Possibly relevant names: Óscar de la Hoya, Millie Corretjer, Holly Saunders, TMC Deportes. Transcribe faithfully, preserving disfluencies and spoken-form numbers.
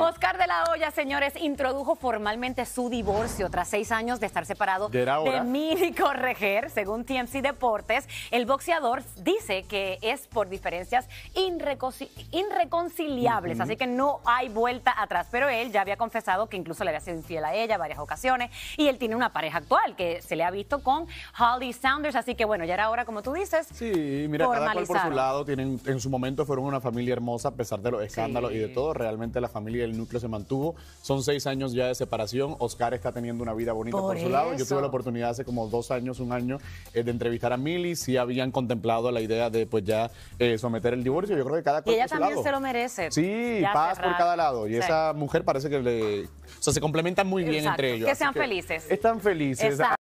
Óscar de la Hoya, señores, introdujo formalmente su divorcio tras seis años de estar separado de, de Millie Corretjer. Según T M C Deportes, el boxeador dice que es por diferencias irreconcil irreconciliables, uh-huh. así que no hay vuelta atrás. Pero él ya había confesado que incluso le había sido infiel a ella varias ocasiones y él tiene una pareja actual que se le ha visto con Holly Saunders, así que bueno, ya era hora, como tú dices. Sí, mira, cada cual por su lado. Tienen, en su momento fueron una familia hermosa a pesar de los escándalos sí. y de todo. Realmente la familia, el núcleo se mantuvo. Son seis años ya de separación. Óscar está teniendo una vida bonita por, por su lado. Yo tuve la oportunidad hace como dos años, un año, eh, de entrevistar a Millie. Sí habían contemplado la idea de pues ya eh, someter el divorcio. Yo creo que cada cual y ella por también su lado. Se lo merece. Sí, ya paz cerrar. Por cada lado. Y sí. esa mujer parece que le... O sea, se complementan muy bien Exacto. entre ellos. Que sean que felices. Están felices. Exacto.